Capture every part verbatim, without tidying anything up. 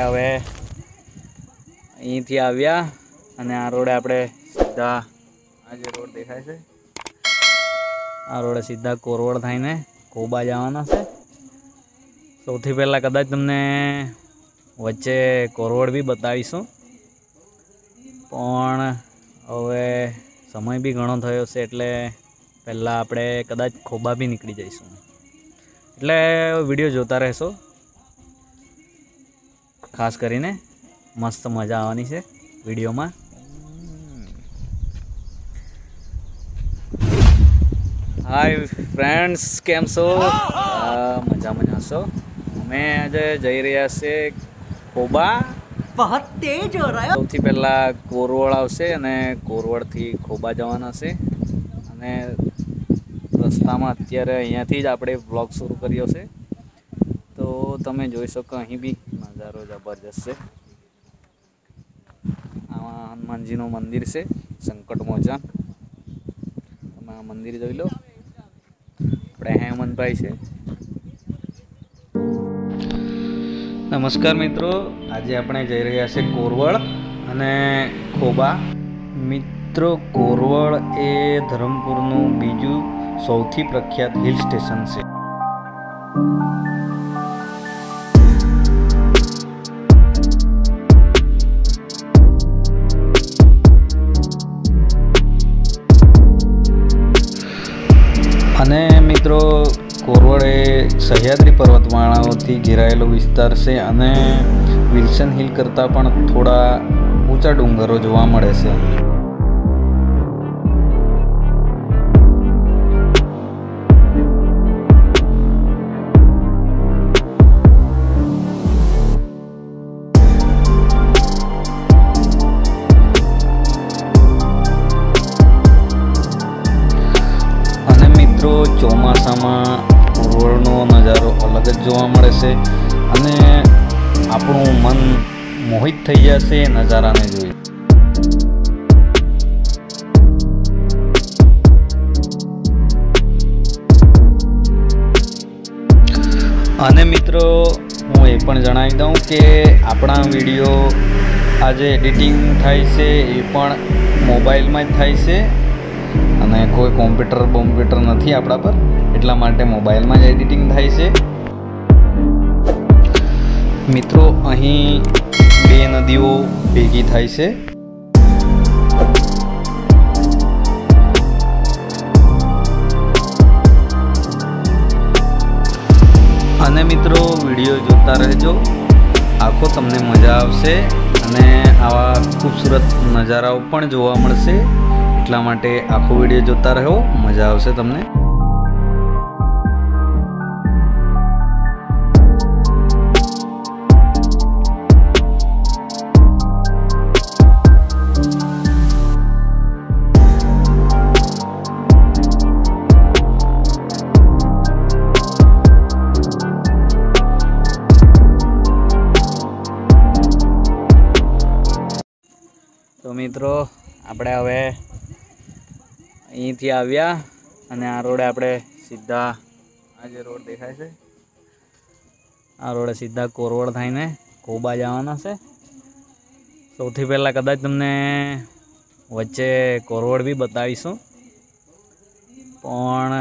આપણે હવે અહીંથી આવ્યા અને આ રોડે આપણે સીધા આ જે રોડ દેખાય છે આ રોડે સીધા કોરવળ થઈને ખોબા જવાના છે. સૌથી પહેલાં કદાચ તમને વચ્ચે કોરવળ બી બતાવીશું, પણ હવે સમય બી ઘણો થયો છે એટલે પહેલાં આપણે કદાચ ખોબા બી નીકળી જઈશું, એટલે વિડીયો જોતા રહેશો. ખાસ કરીને મસ્ત મજા આવવાની છે વિડીયોમાં. હાય ફ્રેન્ડ્સ, કેમ છો? મજા મજા છો? અમે આજે જઈ રહ્યા છે ખોબા. સૌથી પહેલા કોરવળ આવશે અને કોરવળથી ખોબા જવાના છે અને રસ્તામાં અત્યારે અહીંયાથી જ આપણે વ્લોગ શરૂ કર્યો છે, તો તમે જોઈ શકો અહીં બી નજારો જબરજસ્ત છે. આમાં હનુમાનજીનું મંદિર છે સંકટમોચન, તમે આ મંદિર જોઈ લો. હેમંતભાઈ છે. નમસ્કાર મિત્રો, આજે આપણે જઈ રહ્યા છે કોરવળ અને ખોબા. મિત્રો, કોરવળ એ ધરમપુરનું બીજું સૌથી પ્રખ્યાત હિલ સ્ટેશન છે. અને મિત્રો, કોરવળ એ સહ્યાદ્રી પર્વતમાળાઓથી ઘેરાયેલો વિસ્તાર છે અને વિલ્સન હિલ કરતાં પણ થોડા ઊંચા ડુંગરો જોવા મળે છે. ચોમાસામાં કોરવળનો નજારો અલગ જ જોવા મળે છે અને આપણું મન મોહિત થઈ જશે એ નજારાને જોઈ. અને મિત્રો, હું એ પણ જણાવી દઉં કે આપણા વિડીયો આજે એડિટિંગ થાય છે એ પણ મોબાઈલમાં જ થાય છે અને કોઈ કોમ્પ્યુટર કોમ્પ્યુટર નથી આપણા પર, એટલા માટે મોબાઈલમાં જ એડિટિંગ થાય છે. મિત્રો, અહીં બે નદીઓ ભેગી થાય છે. અને મિત્રો, વિડીયો જોતા રહેજો, આખો તમને મજા આવશે અને આવા ખૂબસૂરત નજારાઓ પણ જોવા મળશે. એટલા માટે આખો વિડીયો જોતા રહો, મજા આવશે તમને. તો મિત્રો, આપણે હવે અહીંથી આવ્યા અને આ રોડે આપણે સીધા આ જે રોડ દેખાય છે આ રોડે સીધા કોરવળ થઈને ખોબા જવાના છે. સૌથી પહેલાં કદાચ તમને વચ્ચે કોરવળ બી બતાવીશું, પણ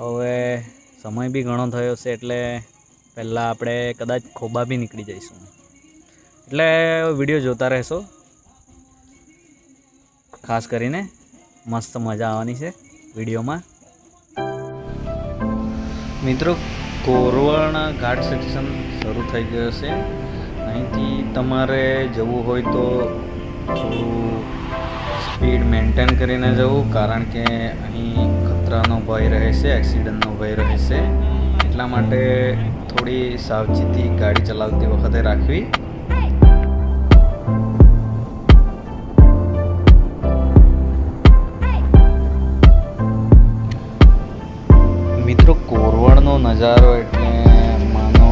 હવે સમય બી ઘણો થયો છે એટલે પહેલાં આપણે કદાચ ખોબા બી નીકળી જઈશું, એટલે વિડીયો જોતા રહેશો. ખાસ કરીને મસ્ત મજા આવવાની છે વિડીયોમાં. મિત્રો, કોરવળના ઘાટ સેક્શન શરૂ થઈ ગયો છે. અહીંથી તમારે જવું હોય તો થોડું સ્પીડ મેન્ટેન કરીને જવું, કારણ કે અહીં ખતરાનો ભય રહે છે, એક્સિડન્ટનો ભય રહે છે. એટલા માટે થોડી સાવચેતી ગાડી ચલાવતી વખતે રાખવી. મિત્રો, કોરવળનો નજારો એટલે માનો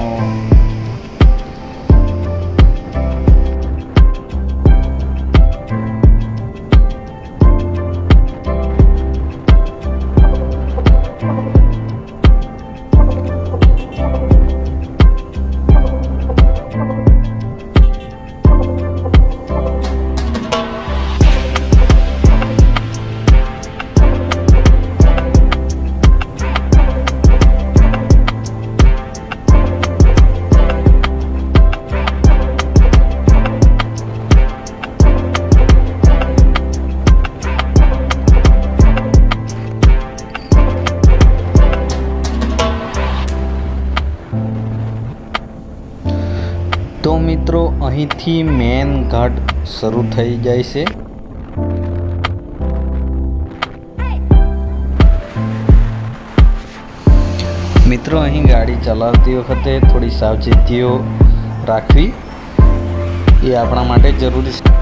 અહીંથી મેન ઘાટ શરૂ થઈ જાય છે. મિત્રો અહીં ગાડી ચલાવતી વખતે થોડી સાવચેતીઓ રાખવી એ આપણા માટે જરૂરી છે.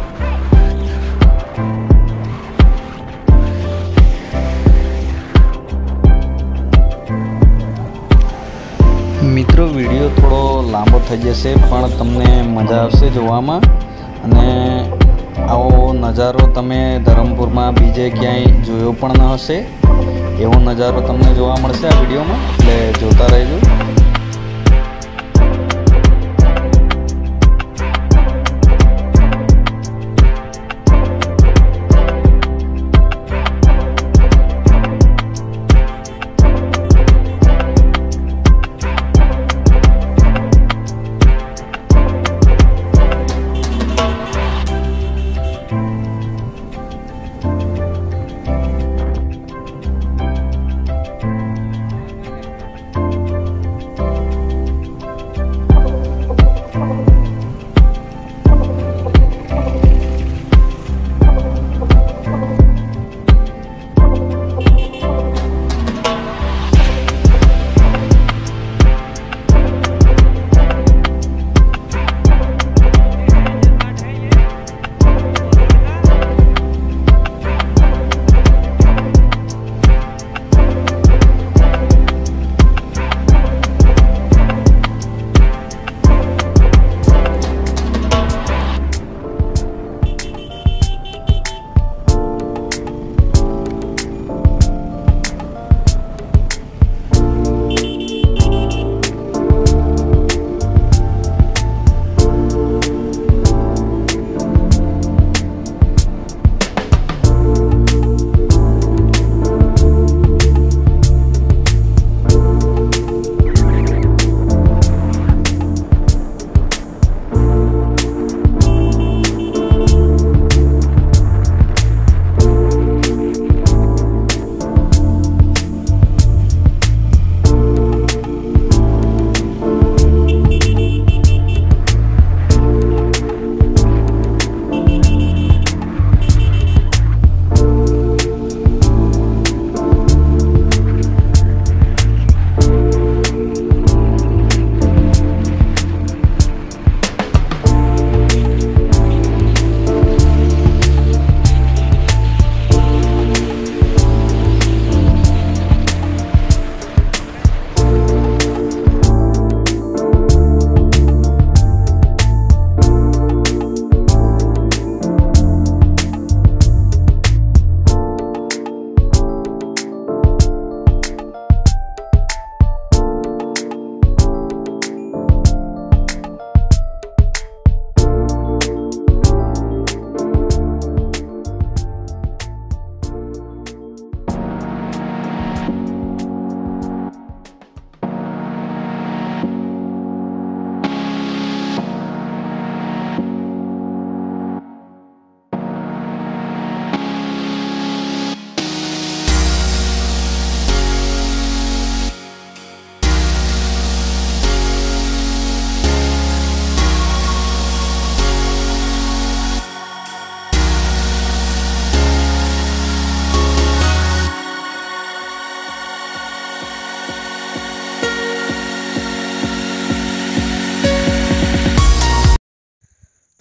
મિત્રો વિડીયો થોડો લાંબો થઈ જશે પણ તમને મજા આવશે જોવામાં, અને આવો નજારો તમે ધરમપુરમાં બીજે ક્યાંય જોયો પણ ન હશે એવો નજારો તમને જોવા મળશે આ વિડીયોમાં, એટલે જોતા રહેજો.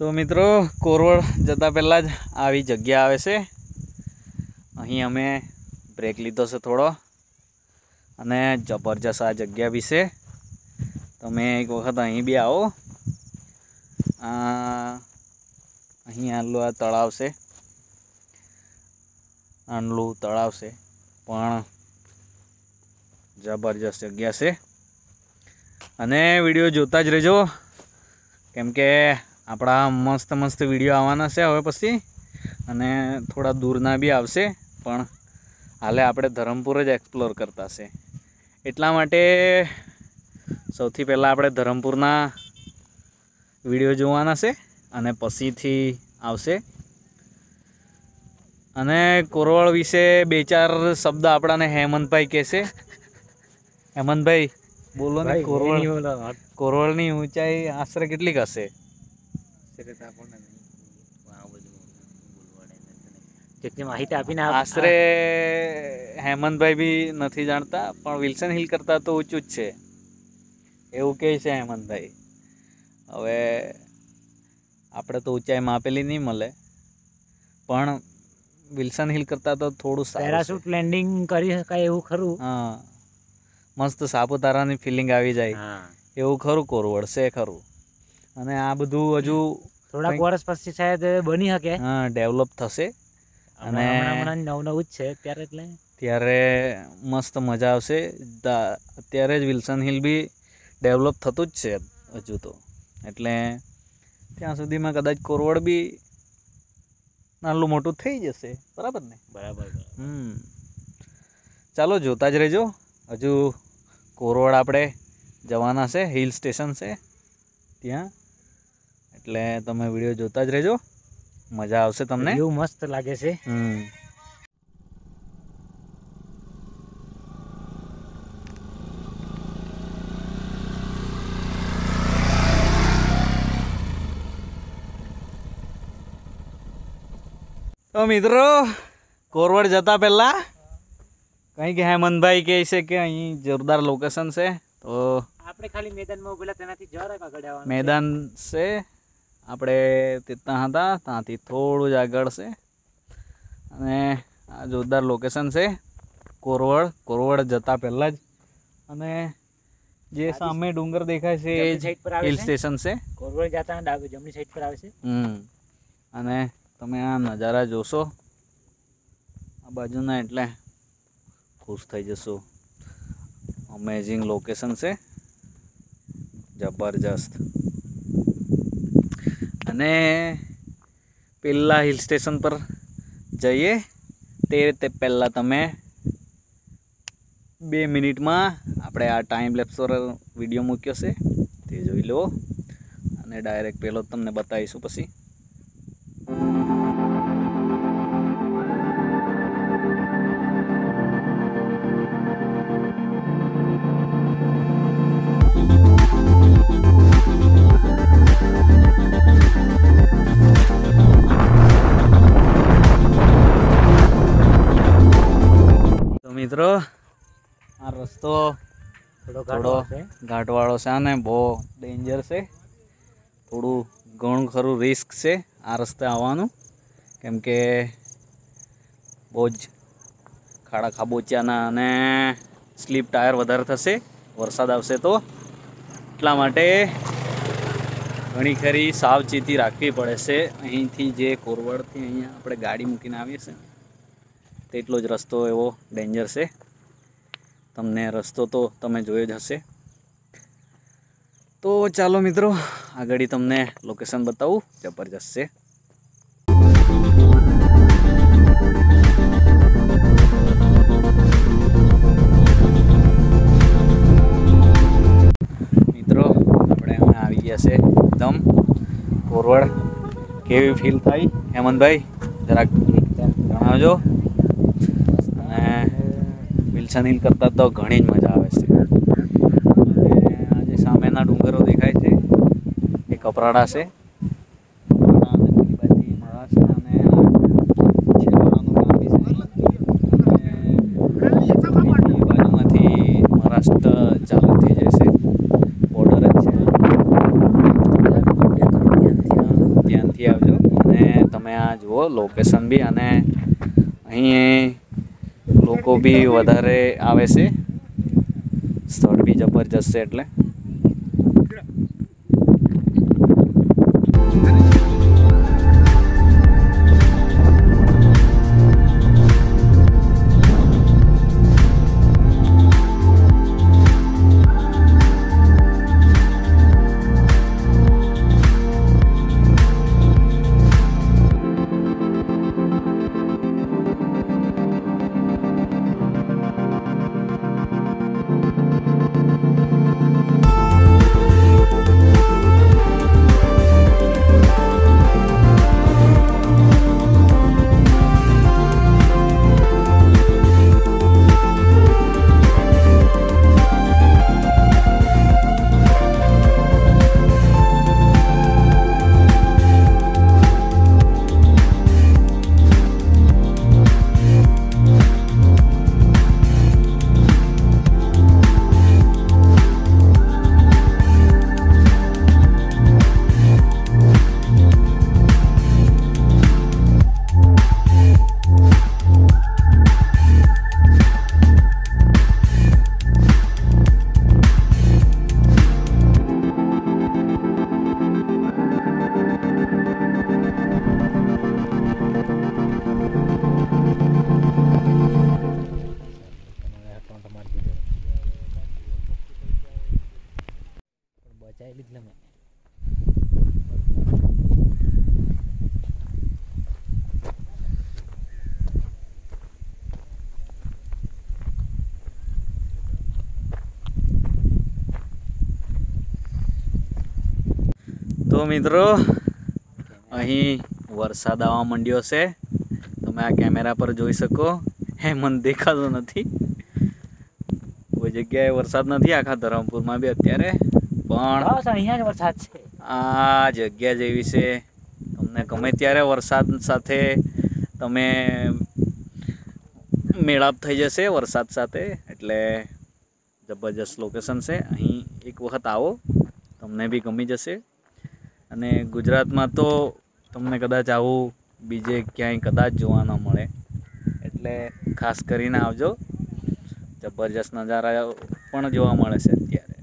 તો મિત્રો કોરવળ જતાં પહેલાં જ આવી જગ્યા આવે છે. અહીં અમે બ્રેક લીધો છે થોડો, અને જબરજસ્ત આ જગ્યા બી છે. તમે એક વખત અહીં બી આવો. અહીં આટલું આ તળાવ છે, આટલું તળાવ છે, પણ જબરજસ્ત જગ્યા છે. અને વિડીયો જોતા જ રહેજો કેમ કે આપણા મસ્ત મસ્ત વિડીયો આવવાના છે હવે પછી, અને થોડા દૂરના બી આવશે, પણ હાલે આપણે ધરમપુર જ એક્સપ્લોર કરતા છે. એટલા માટે સૌથી પહેલાં આપણે ધરમપુરના વિડીયો જોવાના છે, અને પછીથી આવશે. અને કોરવળ વિશે બે ચાર શબ્દ આપણાને હેમંતભાઈ કહેશે. હેમંતભાઈ બોલો ને, કોરવળ કોરવળની ઊંચાઈ આશરે કેટલીક હશે? आश्रयच आपण જેટલી માહિતી આપીને આશરે હેમંતભાઈ બી નથી જાણતા પણ વિલ્સન હિલ કરતા તો ઊંચું જ છે એવું કહે છે હેમંતભાઈ. હવે આપણે તો ઊંચાઈ માપેલી નહીં મળે પણ વિલ્સન હિલ કરતા તો થોડું પેરાશૂટ લેન્ડિંગ કરી શકાય એવું ખરું. હા મસ્ત સાપુતારાની ફિલિંગ આવી જાય એવું ખરું કોરવડ છે ખરું. અને આ બધું હજુ થોડાક વર્ષ પછી શાયદ બની શકે. હા ડેવલપ થશે અને હમણાં નવ નવું જ છે ત્યારે એટલે ત્યારે મસ્ત મજા આવશે. અત્યારે જ વિલ્સન હિલ બી ડેવલપ થતું જ છે હજુ તો એટલે ત્યાં સુધીમાં કદાચ કોરવડ બી નાલું મોટું થઈ જશે. બરાબર ને? બરાબર. હમ ચાલો જોતા જ રહેજો. હજુ કોરવડ આપણે જવાના છે, હિલ સ્ટેશન છે ત્યાં, એટલે તમે વિડીયો જોતા જ રહેજો, મજા આવશે તમને. એવું મસ્ત લાગે છે. હમ તો મિત્રો કોરવડ જતા પહેલા કંઈક હેમંતભાઈ કહે છે કે અહીં જોરદાર લોકેશન છે તો આપણે ખાલી મેદાનમાં ઉભેલા તેનાથી જરા આગળ આવવાનું મેદાન છે. આપણે તે ત્યાં હતા ત્યાંથી થોડું જ આગળ છે અને આ જોરદાર લોકેશન છે કોરવડ. કોરવડ જતા પહેલાં જ અને જે સામે ડુંગર દેખાય છે એ જ હિલ સ્ટેશન છે. કોરવડ જતા જમણી સાઈડ પર આવે છે. હમ અને તમે આ નજારા જોશો આ બાજુના એટલે ખુશ થઈ જશો. અમેઝિંગ લોકેશન છે, જબરજસ્ત. અને પહેલાં હિલ સ્ટેશન પર જઈએ તે રીતે પહેલાં તમે બે મિનિટમાં આપણે આ ટાઈમ લેપ્સર વિડીયો મૂક્યો છે તે જોઈ લો અને ડાયરેક્ટ પહેલો તમને બતાવીશું પછી. મિત્રો આ રસ્તો થોડો થોડો ઘાટવાળો છે અને બહુ ડેન્જર છે, થોડું ઘણું ખરું રિસ્ક છે આ રસ્તે આવવાનું કેમ કે બહુ જ ખાડા ખાબોચિયાના અને સ્લીપ ટાયર વધારે થશે વરસાદ આવશે તો, એટલા માટે ઘણી ખરી સાવચેતી રાખવી પડે છે. અહીંથી જે કોરવડથી અહીંયા આપણે ગાડી મૂકીને આવીએ છીએ તેટલો જ રસ્તો એવો ડેન્જર છે. તમને રસ્તો તો તમે જોયો જ હશે. તો ચાલો મિત્રો આગળ તમને લોકેશન બતાવું, જબરજસ્ત છે. મિત્રો આપણે હવે આવી ગયા છે એકદમ કોરવડ. કેવી ફીલ થાય હેમંતભાઈ જરાક જણાવજો. વિલ્સન હિલ કરતાં તો ઘણી જ મજા આવે છે. આજે સામેના ડુંગરો દેખાય છે એ કપરાડા છે અને બાજુમાંથી મહારાષ્ટ્ર ચાલુ થઈ જાય છે, બોર્ડર જ છે. ધ્યાનથી આવજો અને તમે આ જુઓ લોકેશન બી અને અહીં લોકો બી વધારે આવે છે, સ્થળ બી જબરજસ્ત છે એટલે. ini dalamnya. તો મિત્રો અહીં વરસાદ આવવા માંડ્યો છે, તમે આ કેમેરા પર જોઈ શકો. હે મને દેખાતો નથી કોઈ જગ્યાએ વરસાદ નથી આખા ધરમપુરમાં બી અત્યારે, પણ અહીંયા જ વરસાદ છે. આ જગ્યા જેવી છે, તમને ગમે ત્યારે વરસાદ સાથે તમે મેળાપ થઈ જશે વરસાદ સાથે, એટલે જબરજસ્ત લોકેશન છે. અહીં એક વખત આવો, તમને બી ગમી જશે. અને ગુજરાતમાં તો તમને કદાચ આવું બીજે ક્યાંય કદાચ જોવા ન મળે, એટલે ખાસ કરીને આવજો. જબરજસ્ત નજારા પણ જોવા મળે છે અત્યારે.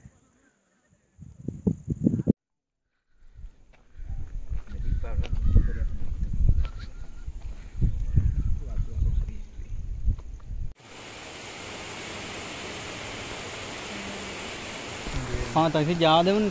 હા, ત્યાંથી જવા દેવું ને